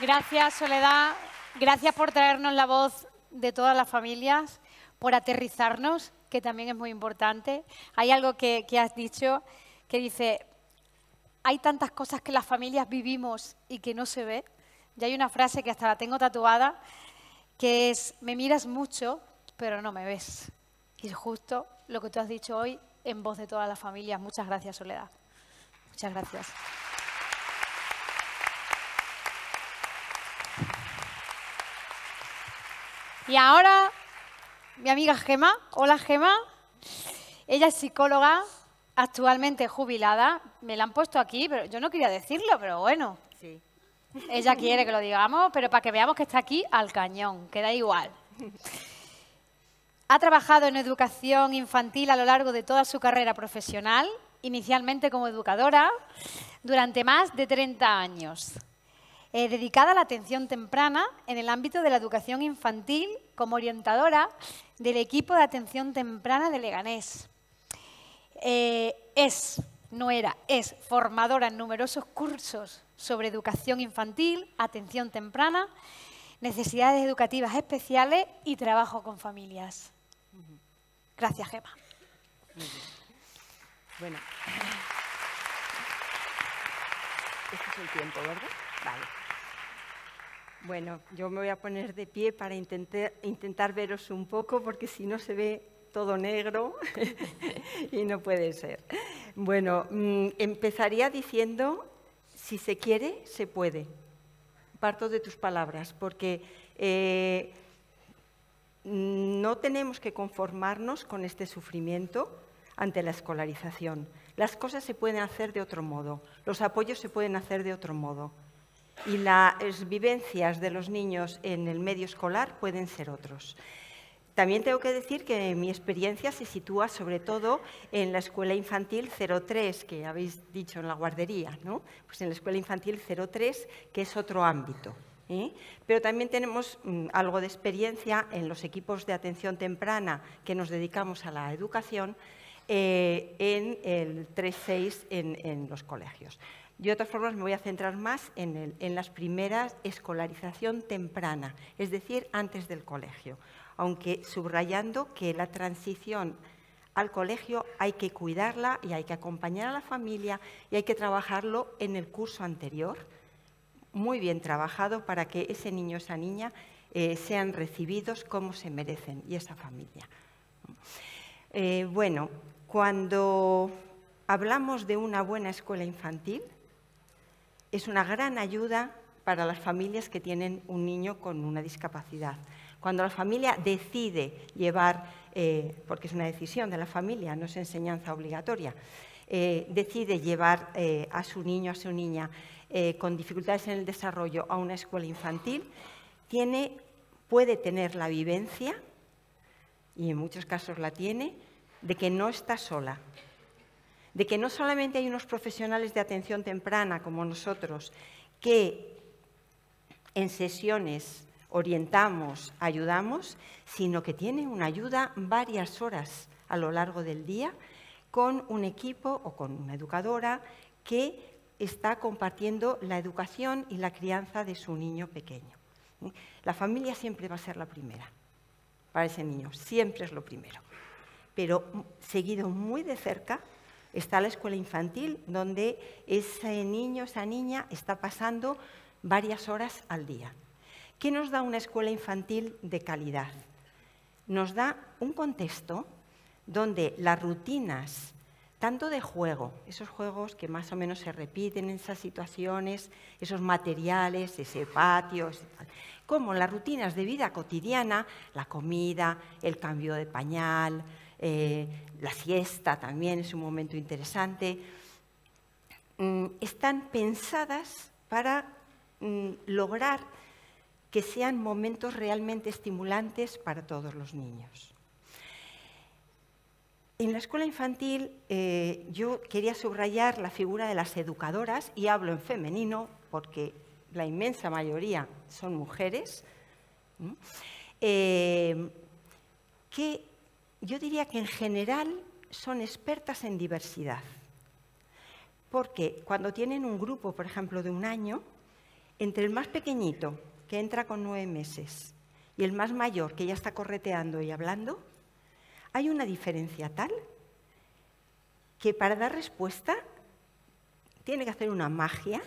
Gracias, Soledad. Gracias por traernos la voz de todas las familias, por aterrizarnos, que también es muy importante. Hay algo que has dicho que dice, hay tantas cosas que las familias vivimos y que no se ve. Y hay una frase que hasta la tengo tatuada, que es, me miras mucho, pero no me ves. Y es justo lo que tú has dicho hoy en voz de todas las familias. Muchas gracias, Soledad. Muchas gracias. Y ahora, mi amiga Gema. Hola, Gema. Ella es psicóloga, actualmente jubilada. Me la han puesto aquí, pero yo no quería decirlo, pero bueno. Sí. Ella quiere que lo digamos, pero para que veamos que está aquí al cañón, que da igual. Ha trabajado en educación infantil a lo largo de toda su carrera profesional inicialmente como educadora durante más de 30 años, dedicada a la atención temprana en el ámbito de la educación infantil como orientadora del equipo de atención temprana de Leganés. Es formadora en numerosos cursos sobre educación infantil, atención temprana, necesidades educativas especiales y trabajo con familias. Gracias, Gema. Muy bien. Bueno. Este es el tiempo, ¿verdad? Vale. Bueno, yo me voy a poner de pie para intentar veros un poco, porque si no se ve todo negro y no puede ser. Bueno, empezaría diciendo, si se quiere, se puede. Parto de tus palabras, porque no tenemos que conformarnos con este sufrimiento ante la escolarización. Las cosas se pueden hacer de otro modo, los apoyos se pueden hacer de otro modo y las vivencias de los niños en el medio escolar pueden ser otros. También tengo que decir que mi experiencia se sitúa sobre todo en la escuela infantil 03, que habéis dicho en la guardería, ¿no? Pues en la escuela infantil 03, que es otro ámbito. Pero también tenemos algo de experiencia en los equipos de atención temprana que nos dedicamos a la educación en el 3-6 en los colegios. Yo, de todas formas, me voy a centrar más en las primeras escolarización temprana, es decir, antes del colegio. Aunque subrayando que la transición al colegio hay que cuidarla y hay que acompañar a la familia y hay que trabajarlo en el curso anterior, muy bien trabajado, para que ese niño o esa niña sean recibidos como se merecen, y esa familia. Bueno, cuando hablamos de una buena escuela infantil, es una gran ayuda para las familias que tienen un niño con una discapacidad. Cuando la familia decide llevar, porque es una decisión de la familia, no es enseñanza obligatoria, decide llevar a su niño, a su niña, con dificultades en el desarrollo a una escuela infantil, puede tener la vivencia, y en muchos casos la tiene, de que no está sola. De que no solamente hay unos profesionales de atención temprana como nosotros, que en sesiones orientamos, ayudamos, sino que tiene una ayuda varias horas a lo largo del día con un equipo o con una educadora que está compartiendo la educación y la crianza de su niño pequeño. La familia siempre va a ser la primera para ese niño, siempre es lo primero. Pero seguido muy de cerca está la escuela infantil, donde ese niño, esa niña, está pasando varias horas al día. ¿Qué nos da una escuela infantil de calidad? Nos da un contexto donde las rutinas, tanto de juego, esos juegos que más o menos se repiten en esas situaciones, esos materiales, ese patio, ese tal, como las rutinas de vida cotidiana, la comida, el cambio de pañal, la siesta también es un momento interesante, están pensadas para lograr que sean momentos realmente estimulantes para todos los niños. En la escuela infantil yo quería subrayar la figura de las educadoras, y hablo en femenino porque la inmensa mayoría son mujeres, que yo diría que en general son expertas en diversidad. Porque cuando tienen un grupo, por ejemplo, de un año, entre el más pequeñito, que entra con 9 meses, y el más mayor, que ya está correteando y hablando, hay una diferencia tal que para dar respuesta tiene que hacer una magia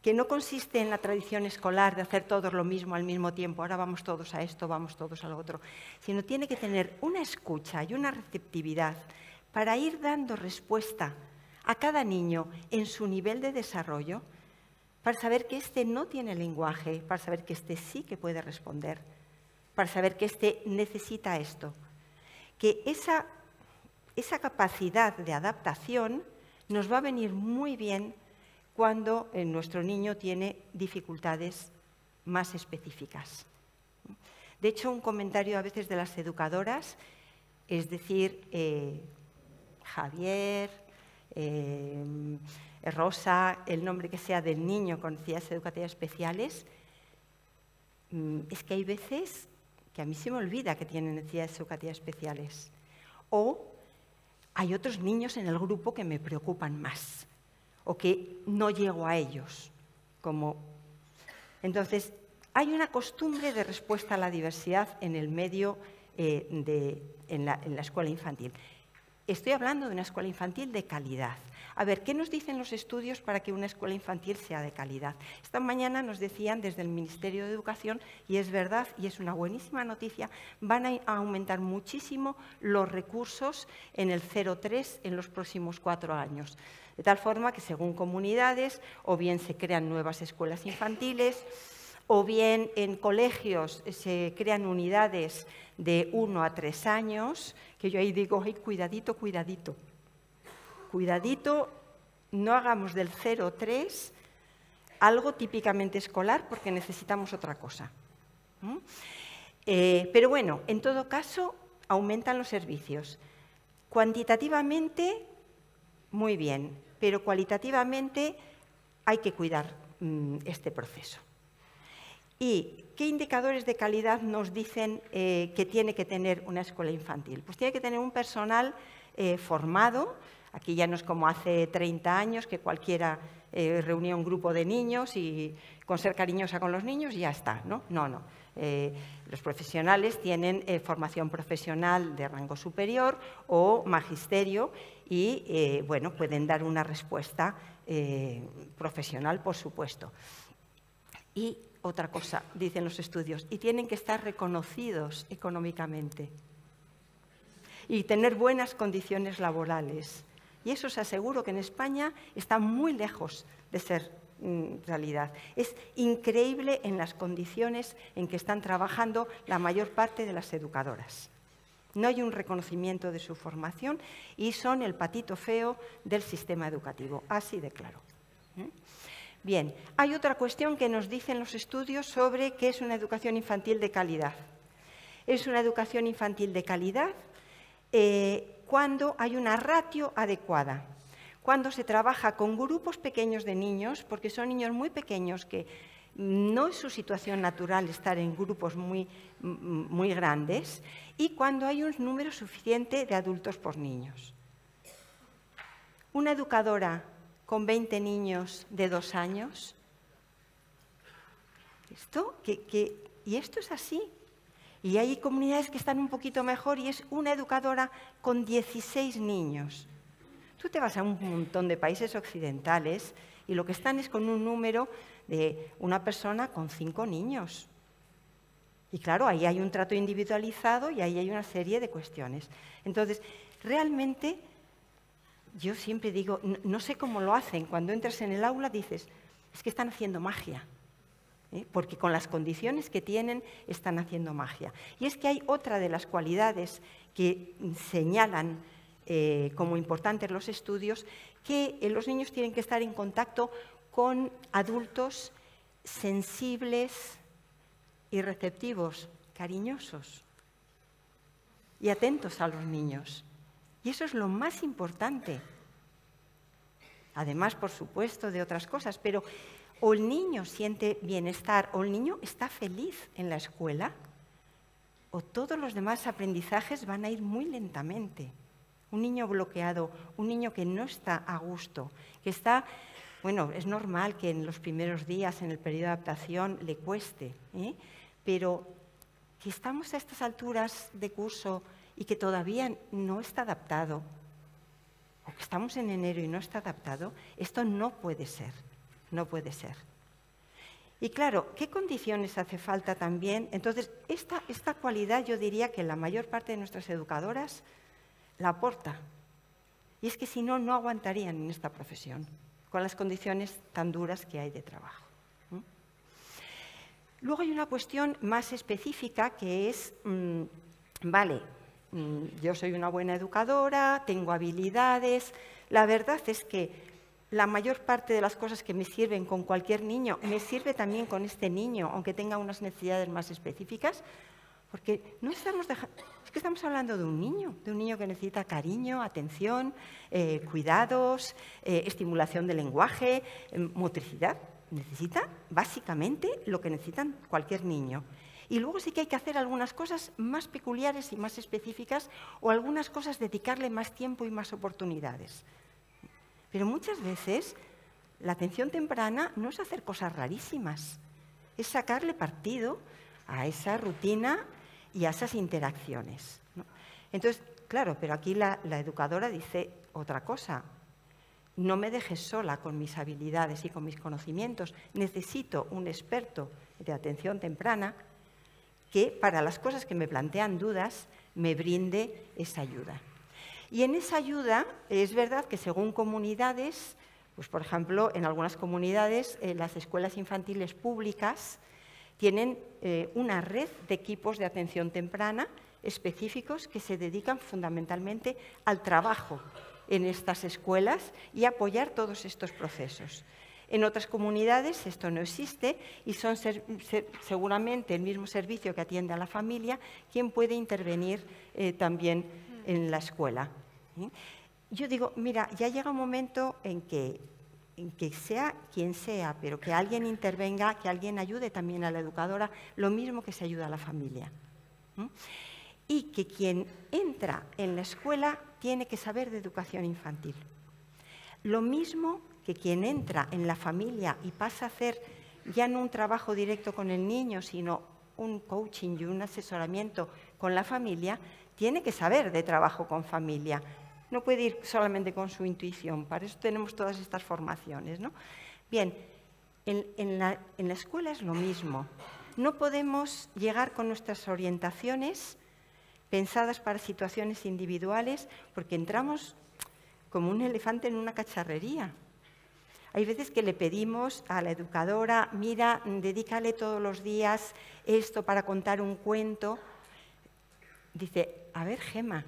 que no consiste en la tradición escolar de hacer todos lo mismo al mismo tiempo, ahora vamos todos a esto, vamos todos a lo otro, sino tiene que tener una escucha y una receptividad para ir dando respuesta a cada niño en su nivel de desarrollo, para saber que este no tiene lenguaje, para saber que este sí que puede responder, para saber que este necesita esto. Que esa capacidad de adaptación nos va a venir muy bien cuando nuestro niño tiene dificultades más específicas. De hecho, un comentario a veces de las educadoras es decir, Javier, Rosa, el nombre que sea del niño con necesidades educativas especiales, es que hay veces que a mí se me olvida que tienen necesidades educativas especiales. O hay otros niños en el grupo que me preocupan más o que no llego a ellos. Como... Entonces, hay una costumbre de respuesta a la diversidad en el medio, en la escuela infantil. Estoy hablando de una escuela infantil de calidad. A ver, ¿qué nos dicen los estudios para que una escuela infantil sea de calidad? Esta mañana nos decían desde el Ministerio de Educación, y es verdad, y es una buenísima noticia, van a aumentar muchísimo los recursos en el 0,3 en los próximos 4 años. De tal forma que según comunidades, o bien se crean nuevas escuelas infantiles, o bien en colegios se crean unidades de 1 a 3 años, que yo ahí digo, ay, cuidadito, cuidadito. Cuidadito, no hagamos del 0-3 algo típicamente escolar porque necesitamos otra cosa. Pero bueno, en todo caso, aumentan los servicios. Cuantitativamente, muy bien, pero cualitativamente hay que cuidar este proceso. ¿Y qué indicadores de calidad nos dicen que tiene que tener una escuela infantil? Pues tiene que tener un personal formado. Aquí ya no es como hace 30 años que cualquiera reunía un grupo de niños y con ser cariñosa con los niños ya está, ¿no? No, no. Los profesionales tienen formación profesional de rango superior o magisterio y, bueno, pueden dar una respuesta profesional, por supuesto. Y otra cosa, dicen los estudios, y tienen que estar reconocidos económicamente y tener buenas condiciones laborales. Y eso os aseguro que en España está muy lejos de ser realidad. Es increíble en las condiciones en que están trabajando la mayor parte de las educadoras. No hay un reconocimiento de su formación y son el patito feo del sistema educativo, así de claro. Bien, hay otra cuestión que nos dicen los estudios sobre qué es una educación infantil de calidad. Es una educación infantil de calidad cuando hay una ratio adecuada, cuando se trabaja con grupos pequeños de niños, porque son niños muy pequeños que no es su situación natural estar en grupos muy grandes, y cuando hay un número suficiente de adultos por niños. Una educadora con 20 niños de 2 años. ¿Esto? Y esto es así. Y hay comunidades que están un poquito mejor y es una educadora con 16 niños. Tú te vas a un montón de países occidentales y lo que están es con un número de una persona con 5 niños. Y claro, ahí hay un trato individualizado y ahí hay una serie de cuestiones. Entonces, realmente... Yo siempre digo, no sé cómo lo hacen. Cuando entras en el aula dices, es que están haciendo magia. Porque con las condiciones que tienen están haciendo magia. Y es que hay otra de las cualidades que señalan como importantes los estudios, que los niños tienen que estar en contacto con adultos sensibles y receptivos, cariñosos y atentos a los niños. Y eso es lo más importante. Además, por supuesto, de otras cosas, pero o el niño siente bienestar, o el niño está feliz en la escuela, o todos los demás aprendizajes van a ir muy lentamente. Un niño bloqueado, un niño que no está a gusto, que está... Bueno, es normal que en los primeros días, en el periodo de adaptación, le cueste, pero que estamos a estas alturas de curso... y que todavía no está adaptado, o que estamos en enero y no está adaptado, esto no puede ser, no puede ser. Y claro, ¿qué condiciones hace falta también? Entonces, esta cualidad yo diría que la mayor parte de nuestras educadoras la aporta. Y es que si no, no aguantarían en esta profesión, con las condiciones tan duras que hay de trabajo. Luego hay una cuestión más específica que es, vale, yo soy una buena educadora, tengo habilidades. La verdad es que la mayor parte de las cosas que me sirven con cualquier niño, me sirve también con este niño, aunque tenga unas necesidades más específicas. Porque no estamos dejando... Es que estamos hablando de un niño que necesita cariño, atención, cuidados, estimulación del lenguaje, motricidad. Necesita básicamente lo que necesitan cualquier niño. Y luego sí que hay que hacer algunas cosas más peculiares y más específicas o algunas cosas dedicarle más tiempo y más oportunidades. Pero muchas veces la atención temprana no es hacer cosas rarísimas, es sacarle partido a esa rutina y a esas interacciones, ¿no? Entonces, claro, pero aquí la educadora dice otra cosa. No me dejes sola con mis habilidades y con mis conocimientos. Necesito un experto de atención temprana que para las cosas que me plantean dudas me brinde esa ayuda. Y en esa ayuda es verdad que según comunidades, pues por ejemplo, en algunas comunidades las escuelas infantiles públicas tienen una red de equipos de atención temprana específicos que se dedican fundamentalmente al trabajo en estas escuelas y apoyar todos estos procesos. En otras comunidades esto no existe y son seguramente el mismo servicio que atiende a la familia quien puede intervenir también en la escuela. Yo digo, mira, ya llega un momento en que sea quien sea, pero que alguien intervenga, que alguien ayude también a la educadora, lo mismo que se ayuda a la familia. Y que quien entra en la escuela tiene que saber de educación infantil. Lo mismo que quien entra en la familia y pasa a hacer ya no un trabajo directo con el niño, sino un coaching y un asesoramiento con la familia, tiene que saber de trabajo con familia. No puede ir solamente con su intuición, para eso tenemos todas estas formaciones, ¿no? Bien, en la escuela es lo mismo. No podemos llegar con nuestras orientaciones pensadas para situaciones individuales porque entramos como un elefante en una cacharrería. Hay veces que le pedimos a la educadora, mira, dedícale todos los días esto para contar un cuento. Dice, a ver, Gema,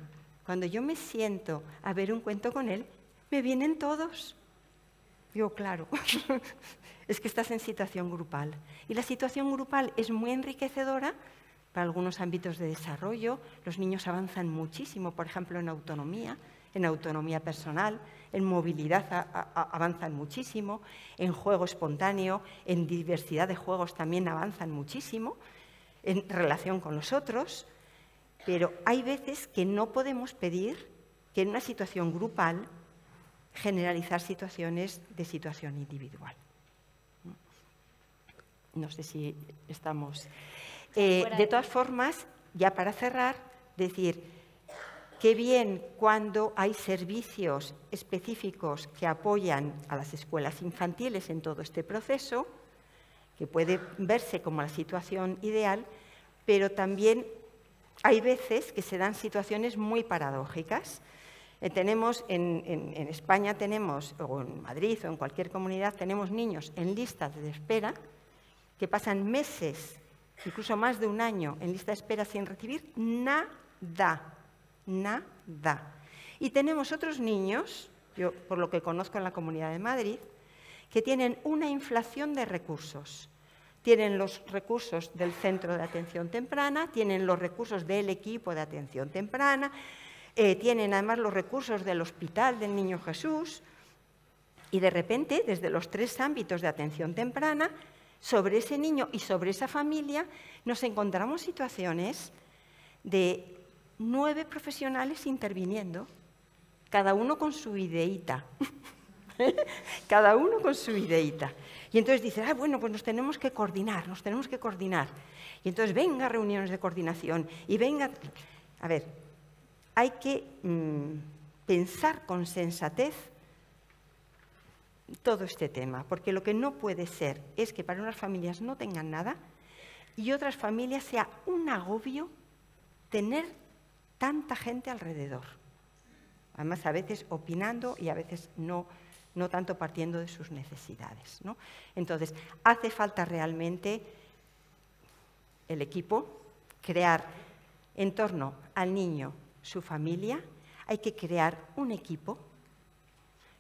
cuando yo me siento a ver un cuento con él, me vienen todos. Digo, claro, es que estás en situación grupal. Y la situación grupal es muy enriquecedora para algunos ámbitos de desarrollo. Los niños avanzan muchísimo, por ejemplo, en autonomía personal, en movilidad avanzan muchísimo, en juego espontáneo, en diversidad de juegos también avanzan muchísimo, en relación con los otros. Pero hay veces que no podemos pedir que en una situación grupal generalizar situaciones de situación individual. No sé si estamos... de todas formas, ya para cerrar, decir qué bien cuando hay servicios específicos que apoyan a las escuelas infantiles en todo este proceso, que puede verse como la situación ideal, pero también... Hay veces que se dan situaciones muy paradójicas. Tenemos en España, tenemos, o en Madrid o en cualquier comunidad, tenemos niños en listas de espera que pasan meses, incluso más de un año, en lista de espera sin recibir nada, nada. Y tenemos otros niños, yo por lo que conozco en la Comunidad de Madrid, que tienen una inflación de recursos. Tienen los recursos del centro de atención temprana, tienen los recursos del equipo de atención temprana, tienen además los recursos del Hospital del Niño Jesús y de repente, desde los tres ámbitos de atención temprana, sobre ese niño y sobre esa familia nos encontramos situaciones de 9 profesionales interviniendo, cada uno con su ideíta. Cada uno con su ideíta. Y entonces dice, ah, bueno, pues nos tenemos que coordinar, nos tenemos que coordinar. Y entonces venga reuniones de coordinación y venga... A ver, hay que pensar con sensatez todo este tema, porque lo que no puede ser es que para unas familias no tengan nada y otras familias sea un agobio tener tanta gente alrededor. Además, a veces opinando y a veces no tanto partiendo de sus necesidades, ¿no? Entonces, hace falta realmente el equipo, crear en torno al niño su familia, hay que crear un equipo,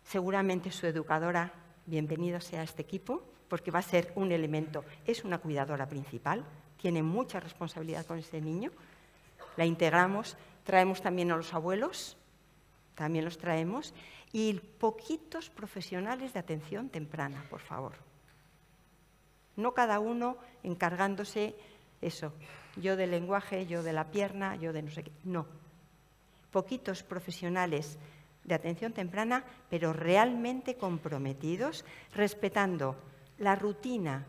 seguramente su educadora, bienvenido sea este equipo, porque va a ser un elemento, es una cuidadora principal, tiene mucha responsabilidad con este niño. La integramos, traemos también a los abuelos, también los traemos, y poquitos profesionales de atención temprana, por favor. No cada uno encargándose eso, yo del lenguaje, yo de la pierna, yo de no sé qué. No, poquitos profesionales de atención temprana, pero realmente comprometidos, respetando la rutina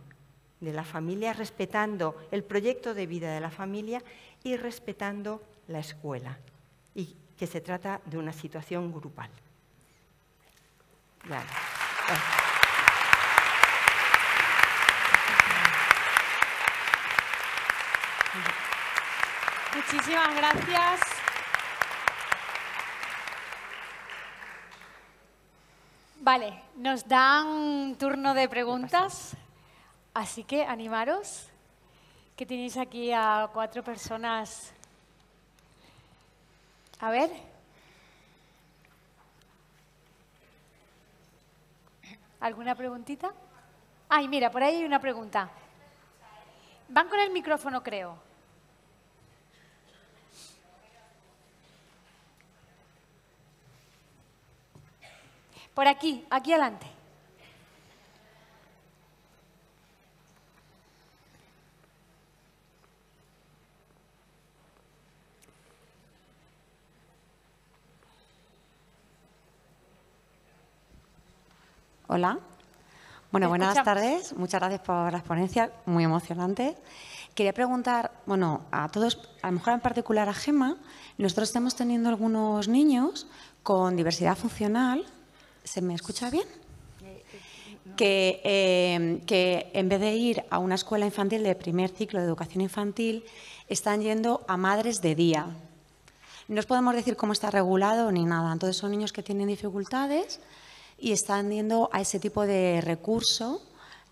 de la familia, respetando el proyecto de vida de la familia y respetando la escuela, y que se trata de una situación grupal. Vale. Gracias. Muchísimas gracias. Vale, nos dan un turno de preguntas, así que animaros, que tenéis aquí a 4 personas. A ver. ¿Alguna preguntita? Ay, mira, por ahí hay una pregunta. Van con el micrófono, creo. Por aquí, aquí adelante. Hola. Bueno, buenas tardes. Muchas gracias por las ponencias, muy emocionantes. Quería preguntar, bueno, a todos, a lo mejor en particular a Gema, nosotros estamos teniendo algunos niños con diversidad funcional. ¿Se me escucha bien? No. Que en vez de ir a una escuela infantil de primer ciclo de educación infantil, están yendo a madres de día. No os podemos decir cómo está regulado ni nada. Entonces, son niños que tienen dificultades y están yendo a ese tipo de recurso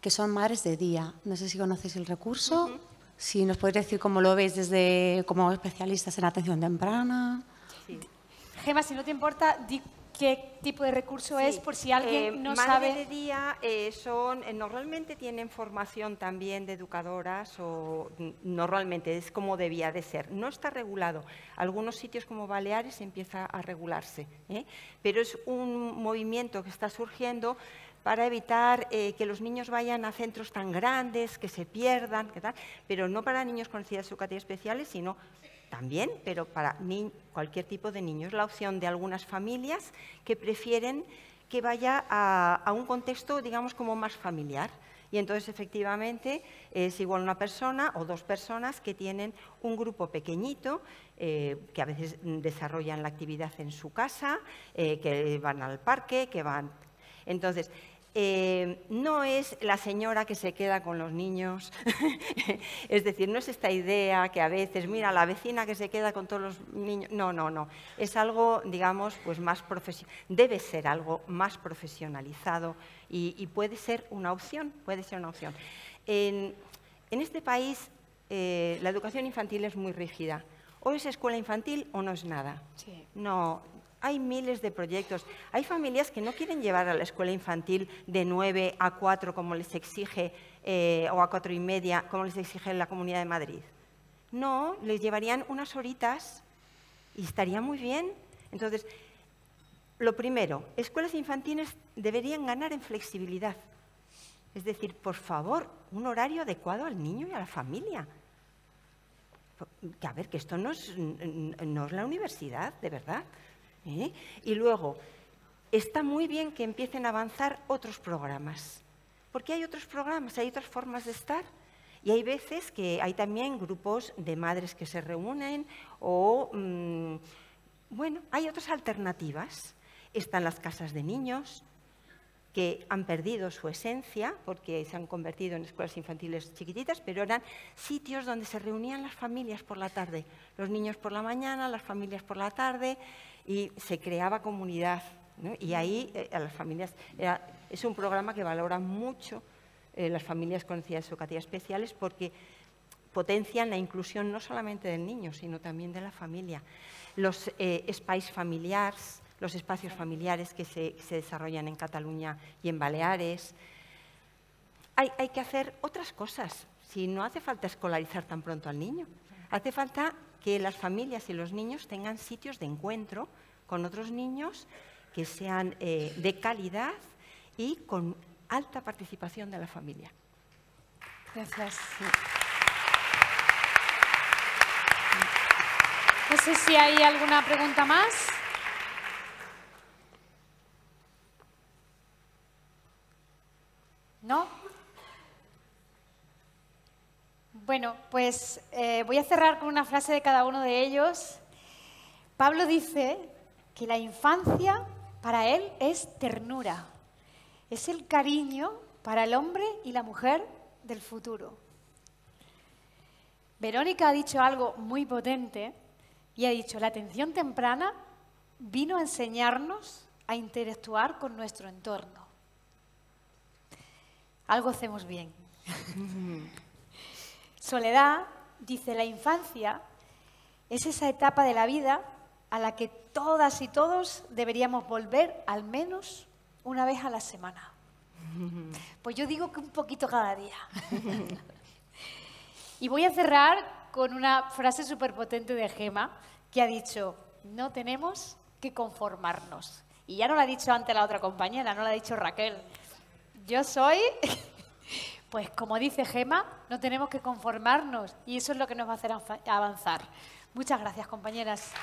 que son madres de día. No sé si conocéis el recurso. Uh-huh. Si nos podéis decir cómo lo veis desde como especialistas en atención temprana. Sí. Gema, si no te importa, di qué tipo de recurso es, por si alguien no sabe. Madre de día son, normalmente tienen formación también de educadoras, o normalmente es como debía de ser. No está regulado. Algunos sitios como Baleares empieza a regularse, pero es un movimiento que está surgiendo para evitar que los niños vayan a centros tan grandes, que se pierdan, que tal, pero no para niños con necesidades educativas especiales, sino también, pero para cualquier tipo de niños. La opción de algunas familias que prefieren que vaya a un contexto, digamos, como más familiar. Y entonces, efectivamente, es igual una persona o dos personas que tienen un grupo pequeñito, que a veces desarrollan la actividad en su casa, que van al parque, que van... Entonces... no es la señora que se queda con los niños, es decir, no es esta idea que a veces, mira, la vecina que se queda con todos los niños, no, no, no, es algo, digamos, pues más profesional, debe ser algo más profesionalizado y puede ser una opción, puede ser una opción. En este país la educación infantil es muy rígida, o es escuela infantil o no es nada, sí. No. Hay miles de proyectos. Hay familias que no quieren llevar a la escuela infantil de 9 a 4, como les exige, o a 4:30, como les exige la Comunidad de Madrid. No, les llevarían unas horitas y estaría muy bien. Entonces, lo primero, escuelas infantiles deberían ganar en flexibilidad. Es decir, por favor, un horario adecuado al niño y a la familia. Que a ver, que esto no es la universidad, de verdad. Y luego, está muy bien que empiecen a avanzar otros programas, porque hay otros programas, hay otras formas de estar, y hay veces que hay también grupos de madres que se reúnen o, bueno, hay otras alternativas. Están las casas de niños, que han perdido su esencia porque se han convertido en escuelas infantiles chiquititas, pero eran sitios donde se reunían las familias por la tarde, los niños por la mañana, las familias por la tarde, y se creaba comunidad, ¿no? Y ahí a las familias, es un programa que valora mucho las familias con necesidades educativas especiales, porque potencian la inclusión no solamente del niño, sino también de la familia. Los espais familiares, los espacios familiares que se desarrollan en Cataluña y en Baleares. Hay que hacer otras cosas. Si no hace falta escolarizar tan pronto al niño, hace falta que las familias y los niños tengan sitios de encuentro con otros niños que sean de calidad y con alta participación de la familia. Gracias. No sé si hay alguna pregunta más. ¿No? Bueno, pues voy a cerrar con una frase de cada uno de ellos. Pablo dice que la infancia para él es ternura. Es el cariño para el hombre y la mujer del futuro. Verónica ha dicho algo muy potente y ha dicho: la atención temprana vino a enseñarnos a interactuar con nuestro entorno. Algo hacemos bien. Soledad dice: la infancia es esa etapa de la vida a la que todas y todos deberíamos volver al menos una vez a la semana. Pues yo digo que un poquito cada día. Y voy a cerrar con una frase súper potente de Gema, que ha dicho: no tenemos que conformarnos. Y ya no la ha dicho antes la otra compañera, no la ha dicho Raquel. Yo soy, pues como dice Gema, no tenemos que conformarnos. Y eso es lo que nos va a hacer avanzar. Muchas gracias, compañeras.